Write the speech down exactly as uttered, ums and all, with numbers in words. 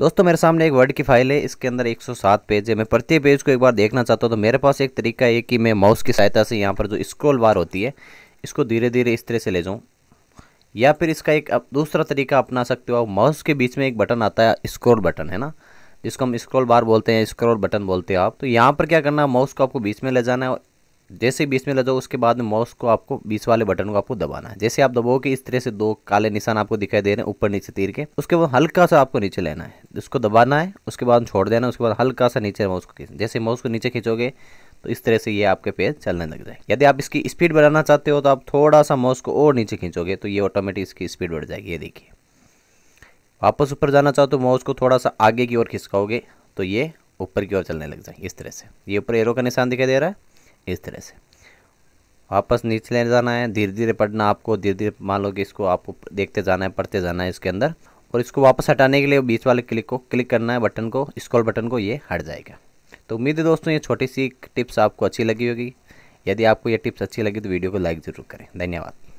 दोस्तों मेरे सामने एक वर्ड की फाइल है, इसके अंदर एक सौ सात पेज है। मैं प्रत्येक पेज को एक बार देखना चाहता हूँ तो मेरे पास एक तरीका है कि मैं माउस की सहायता से यहाँ पर जो स्क्रॉल बार होती है इसको धीरे धीरे इस तरह से ले जाऊँ, या फिर इसका एक दूसरा तरीका अपना सकते हो। माउस के बीच में एक बटन आता है, स्क्रॉल बटन है ना, जिसको हम स्क्रॉल बार बोलते हैं, स्क्रॉल बटन बोलते हैं आप। तो यहाँ पर क्या करना है, माउस को आपको बीच में ले जाना है। जैसे बीच में ले जाओ उसके बाद में माउस को आपको बीच वाले बटन को आपको दबाना है। जैसे आप दबाओगे इस तरह से दो काले निशान आपको दिखाई दे रहे हैं ऊपर नीचे तीर के, उसके बाद हल्का सा आपको नीचे लेना है, उसको दबाना है, उसके बाद छोड़ देना है, उसके बाद हल्का सा नीचे माउस को खींचना। जैसे माउस को नीचे खींचोगे तो इस तरह से ये आपके पेज चलने लग जाए। यदि आप इसकी स्पीड बढ़ाना चाहते हो तो आप थोड़ा सा माउस को और नीचे खींचोगे तो ये ऑटोमेटिक इसकी स्पीड बढ़ जाएगी। ये देखिए, वापस ऊपर जाना चाहो तो माउस को थोड़ा सा आगे की ओर खिसकाओगे तो ये ऊपर की ओर चलने लग जाए। इस तरह से ये ऊपर एरो का निशान दिखाई दे रहा है, इस तरह से वापस नीचे ले जाना है, धीरे धीरे पढ़ना आपको, धीरे धीरे मान लो कि इसको आपको देखते जाना है, पढ़ते जाना है इसके अंदर। और इसको वापस हटाने के लिए बीच वाले क्लिक को क्लिक करना है, बटन को, स्क्रॉल बटन को, ये हट जाएगा। तो उम्मीद है दोस्तों ये छोटी सी टिप्स आपको अच्छी लगी होगी। यदि आपको ये टिप्स अच्छी लगी तो वीडियो को लाइक ज़रूर करें। धन्यवाद।